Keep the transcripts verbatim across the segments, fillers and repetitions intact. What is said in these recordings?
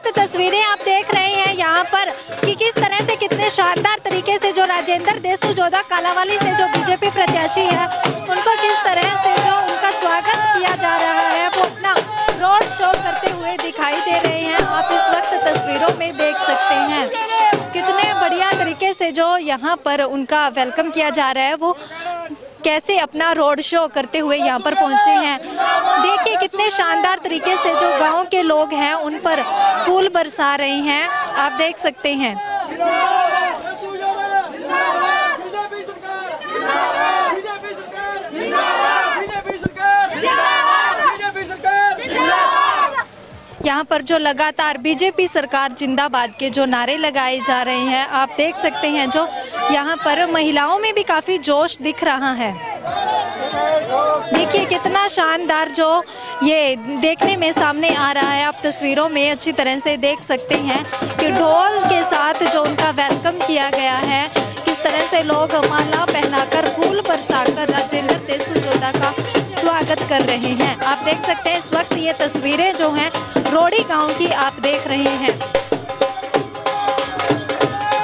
वक्त तस्वीरें आप देख रहे हैं यहाँ पर कि किस तरह से कितने शानदार तरीके से जो राजेंद्र देसूजोधा कालावली से जो बीजेपी प्रत्याशी है उनको किस तरह से जो उनका स्वागत किया जा रहा है वो अपना रोड शो करते हुए दिखाई दे रहे हैं। आप इस वक्त तस्वीरों में देख सकते हैं कितने बढ़िया तरीके से जो यहाँ पर उनका वेलकम किया जा रहा है, वो कैसे अपना रोड शो करते हुए यहाँ पर पहुँचे हैं। देखिए कितने शानदार तरीके से जो गांव के लोग हैं उन पर फूल बरसा रहे हैं, आप देख सकते हैं। यहाँ पर जो लगातार बीजेपी सरकार जिंदाबाद के जो नारे लगाए जा रहे हैं, आप देख सकते हैं जो यहाँ पर महिलाओं में भी काफ़ी जोश दिख रहा है। देखिए कितना शानदार जो ये देखने में सामने आ रहा है। आप तस्वीरों में अच्छी तरह से देख सकते हैं कि ढोल के साथ जो उनका वेलकम किया गया है, किस तरह से लोग माला पहनाकर फूल बरसाकर राजेंद्र देसूजोधा का स्वागत कर रहे हैं। आप देख सकते हैं इस वक्त ये तस्वीरें जो हैं रोड़ी गाँव की आप देख रहे हैं,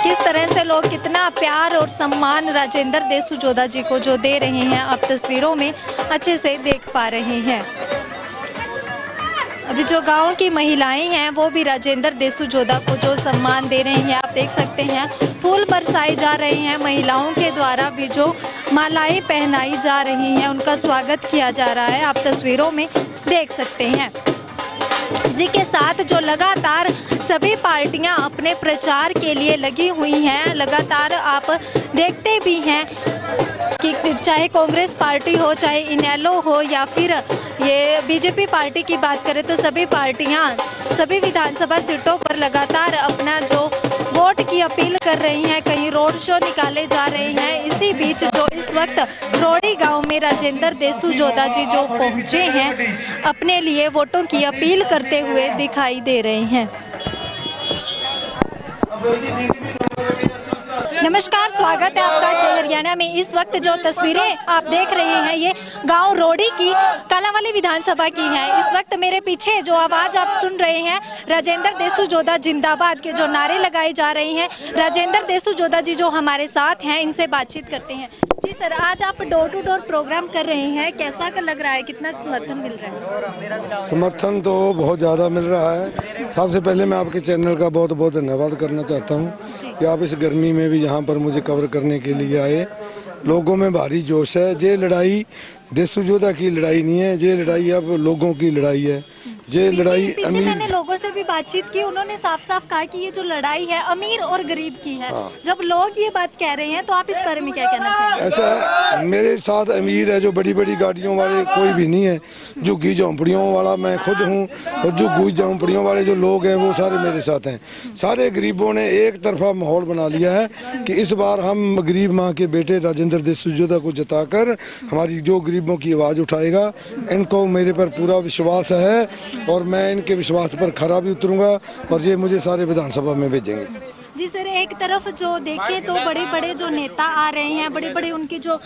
किस तरह से लोग कितना प्यार और सम्मान राजेंद्र देसूजोधा जी को जो दे रहे हैं, आप तस्वीरों में अच्छे से देख पा रहे हैं। अभी जो गांव की महिलाएं हैं वो भी राजेंद्र देसूजोधा को जो सम्मान दे रही हैं, आप देख सकते हैं फूल बरसाए जा रहे हैं, महिलाओं के द्वारा भी जो मालाएं पहनाई जा रही हैं, उनका स्वागत किया जा रहा है, आप तस्वीरों में देख सकते हैं। जी के साथ जो लगातार सभी पार्टियां अपने प्रचार के लिए लगी हुई हैं, लगातार आप देखते भी हैं कि चाहे कांग्रेस पार्टी हो, चाहे इनेलो हो, या फिर ये बीजेपी पार्टी की बात करें तो सभी पार्टियां सभी विधानसभा सीटों पर लगातार अपना जो वोट की अपील कर रही हैं, कहीं रोड शो निकाले जा रहे हैं। इसी बीच जो इस वक्त रोड़ी गांव में राजेंद्र देसूजोधा जी जो पहुंचे हैं अपने लिए वोटों की अपील करते हुए दिखाई दे रहे हैं। नमस्कार, स्वागत है आपका के हरियाणा में। इस वक्त जो तस्वीरें आप देख रहे हैं ये गांव रोड़ी की कालावली विधानसभा की है। इस वक्त मेरे पीछे जो आवाज़ आप सुन रहे हैं राजेंद्र देसूजोधा जिंदाबाद के जो नारे लगाए जा रहे हैं। राजेंद्र देसूजोधा जी जो हमारे साथ हैं, इनसे बातचीत करते हैं। जी सर, आज आप डोर टू डोर प्रोग्राम कर रहे हैं, कैसा लग रहा है, कितना समर्थन मिल रहा है? समर्थन तो बहुत ज़्यादा मिल रहा है। सबसे पहले मैं आपके चैनल का बहुत बहुत धन्यवाद करना चाहता हूँ कि आप इस गर्मी में भी यहाँ पर मुझे कवर करने के लिए आए। लोगों में भारी जोश है। ये लड़ाई देसूजोधा की लड़ाई नहीं है, ये लड़ाई अब लोगों की लड़ाई है। ये लड़ाई अमीर, मैंने लोगों से भी बातचीत की, उन्होंने साफ साफ कहा कि ये जो लड़ाई है अमीर और गरीब की है। हाँ। जब लोग ये बात कह रहे हैं तो आप इस बारे में क्या कहना चाहेंगे? ऐसा है, मेरे साथ अमीर है जो बड़ी बड़ी गाड़ियों वाले कोई भी नहीं है, झुग्गी झोंपड़ियों वाला मैं खुद हूँ और झुग्गी झोंपड़ियों वाले जो लोग हैं वो सारे मेरे साथ हैं। सारे गरीबों ने एक तरफा माहौल बना लिया है कि इस बार हम गरीब माँ के बेटे राजेंद्र देसूजोधा को जताकर हमारी जो गरीबों की आवाज़ उठाएगा, इनको मेरे पर पूरा विश्वास है और मैं इनके विश्वास पर खरा भी उतरूंगा और ये मुझे सारे विधानसभा में भेजेंगे। जी सर, एक तरफ जो देखें तो बड़े बड़े जो नेता आ रहे हैं, बड़े बड़े उनकी जो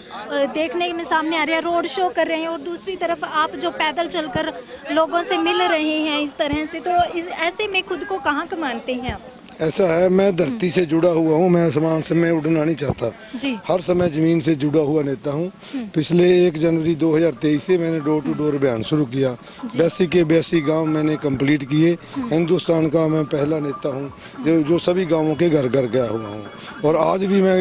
देखने में सामने आ रहे हैं, रोड शो कर रहे हैं, और दूसरी तरफ आप जो पैदल चलकर लोगों से मिल रहे हैं इस तरह से, तो इस ऐसे में खुद को कहाँ मानते हैं आप? ऐसा है, मैं धरती से जुड़ा हुआ हूँ, मैं आसमान से मैं उड़ना नहीं चाहता जी। हर समय ज़मीन से जुड़ा हुआ नेता हूँ। पिछले एक जनवरी दो हज़ार तेईस से मैंने डोर टू डोर अभियान शुरू किया। बयासी के बयासी गांव मैंने कंप्लीट किए। हिंदुस्तान का मैं पहला नेता हूँ जो जो सभी गांवों के घर घर गया हुआ हूँ और आज भी मैं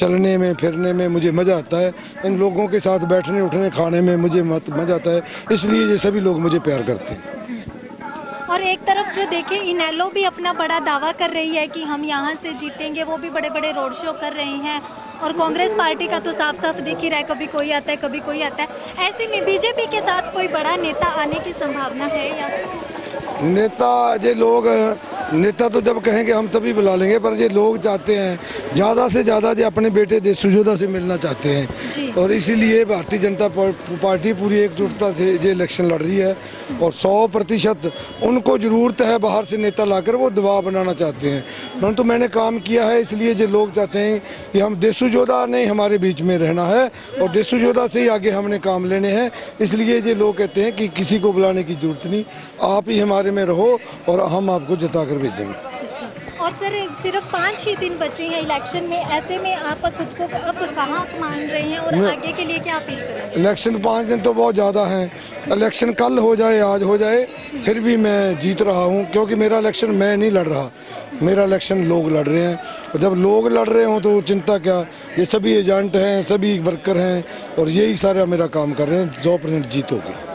चलने में फिरने में मुझे मज़ा आता है। इन लोगों के साथ बैठने उठने खाने में मुझे मज़ा आता है, इसलिए ये सभी लोग मुझे प्यार करते हैं। और एक तरफ जो देखें इनेलो भी अपना बड़ा दावा कर रही है कि हम यहाँ से जीतेंगे, वो भी बड़े बड़े रोड शो कर रहे हैं, और कांग्रेस पार्टी का तो साफ साफ दिख ही रहा है, कभी कोई आता है कभी कोई आता है। ऐसे में बीजेपी के साथ कोई बड़ा नेता आने की संभावना है या नेता? ये लोग नेता तो जब कहेंगे हम तभी बुला लेंगे, पर ये लोग चाहते हैं ज़्यादा से ज़्यादा ये अपने बेटे देसूजोधा से मिलना चाहते हैं और इसीलिए भारतीय जनता पार्टी पूरी एकजुटता से ये इलेक्शन लड़ रही है। और सौ प्रतिशत उनको ज़रूरत है बाहर से नेता लाकर वो दबाव बनाना चाहते हैं। परंतु मैंने काम किया है, इसलिए जो लोग चाहते हैं कि हम देसूजोधा ने हमारे बीच में रहना है और देसूजोधा से ही आगे हमने काम लेने हैं, इसलिए ये लोग कहते हैं कि किसी को बुलाने की ज़रूरत नहीं, आप ही हमारे में रहो और हम आपको जिता कर भेजेंगे। और सर सिर्फ पाँच ही दिन बचे हैं इलेक्शन में, ऐसे में आप खुद को अब कहाँ मान रहे हैं और आगे के लिए क्या अपील करेंगे? इलेक्शन पाँच दिन तो बहुत ज़्यादा हैं, इलेक्शन कल हो जाए आज हो जाए फिर भी मैं जीत रहा हूँ, क्योंकि मेरा इलेक्शन मैं नहीं लड़ रहा, मेरा इलेक्शन लोग लड़ रहे हैं। और जब लोग लड़ रहे हों तो चिंता क्या, ये सभी एजेंट हैं, सभी वर्कर हैं और यही सारा मेरा काम कर रहे हैं। सौ परसेंट जीत होगी।